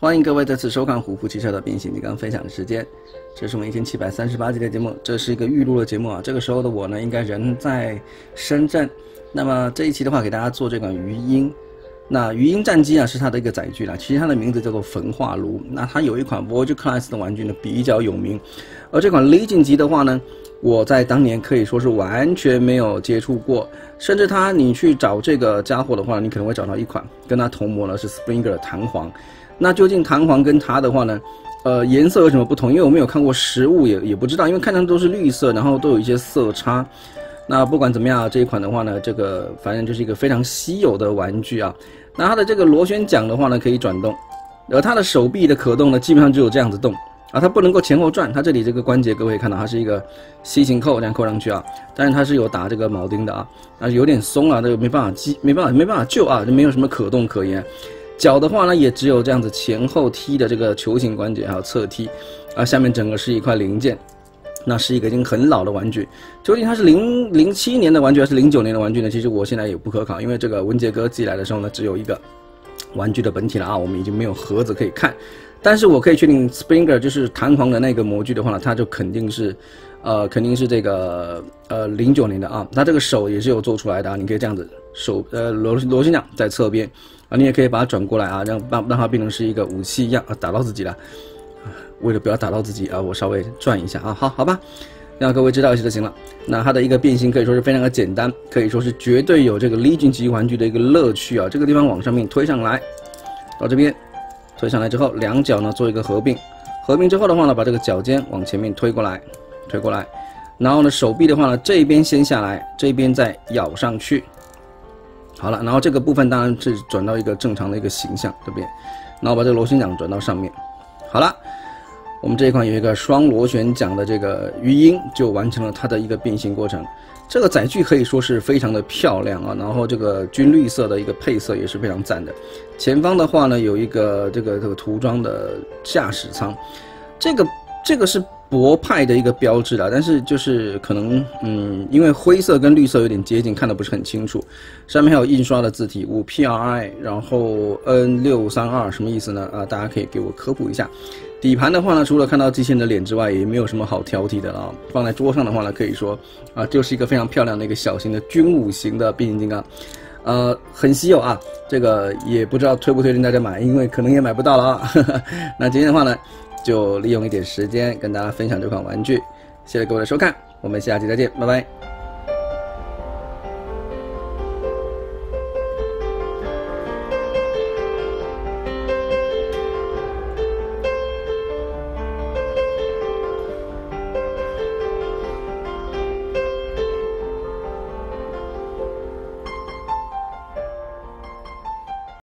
欢迎各位再次收看《虎扑汽车的变形金刚分享时间》，这是我们1738集的节目，这是一个预录的节目啊。这个时候的我呢，应该人在深圳。那么这一期的话，给大家做这款鱼鹰。那鱼鹰战机啊，是它的一个载具啦，其实它的名字叫做焚化炉。那它有一款 Voyage Class 的玩具呢，比较有名。而这款 Legion 级的话呢，我在当年可以说是完全没有接触过，甚至它你去找这个家伙的话，你可能会找到一款跟它同模呢是 Springer 弹簧。 那究竟弹簧跟它的话呢，颜色有什么不同？因为我没有看过实物，也不知道，因为看上去都是绿色，然后都有一些色差。那不管怎么样，这一款的话呢，这个反正就是一个非常稀有的玩具啊。那它的这个螺旋桨的话呢，可以转动，而它的手臂的可动呢，基本上只有这样子动啊，它不能够前后转。它这里这个关节，各位看到它是一个 C 型扣，这样扣上去啊，但是它是有打这个铆钉的啊，但是有点松啊，这个没办法救啊，就没有什么可动可言。 脚的话呢，也只有这样子前后踢的这个球形关节，还有侧踢，啊，下面整个是一块零件，那是一个已经很老的玩具，究竟它是07年的玩具还是09年的玩具呢？其实我现在也不可考，因为这个文杰哥寄来的时候呢，只有一个玩具的本体了啊，我们已经没有盒子可以看，但是我可以确定 ，Springer 就是弹簧的那个模具的话呢，它就肯定是这个09年的啊，它这个手也是有做出来的啊，你可以这样子。 螺旋桨在侧边啊，你也可以把它转过来啊，让它变成是一个武器一样啊，打到自己了。为了不要打到自己啊，我稍微转一下啊，好吧，让各位知道一下就行了。那它的一个变形可以说是非常的简单，可以说是绝对有这个 Legion 级玩具的一个乐趣啊。这个地方往上面推上来，到这边推上来之后，两脚呢做一个合并，合并之后的话呢，把这个脚尖往前面推过来，然后呢手臂的话呢，这边先下来，这边再咬上去。 好了，然后这个部分当然是转到一个正常的一个形象这边，然后把这个螺旋桨转到上面。好了，我们这一款有一个双螺旋桨的这个鱼鹰就完成了它的一个变形过程。这个载具可以说是非常的漂亮啊，然后这个军绿色的一个配色也是非常赞的。前方的话呢有一个这个涂装的驾驶舱，这个是博派的一个标志啦，但是就是可能因为灰色跟绿色有点接近，看得不是很清楚。上面还有印刷的字体5PRI， 然后 N632 什么意思呢？啊，大家可以给我科普一下。底盘的话呢，除了看到机器人的脸之外，也没有什么好挑剔的了。放在桌上的话呢，可以说啊，就是一个非常漂亮的一个小型的军武型的变形金刚。 很稀有啊，这个也不知道推不推荐大家买，因为可能也买不到了啊。那今天的话呢，就利用一点时间跟大家分享这款玩具，谢谢各位的收看，我们下期再见，拜拜。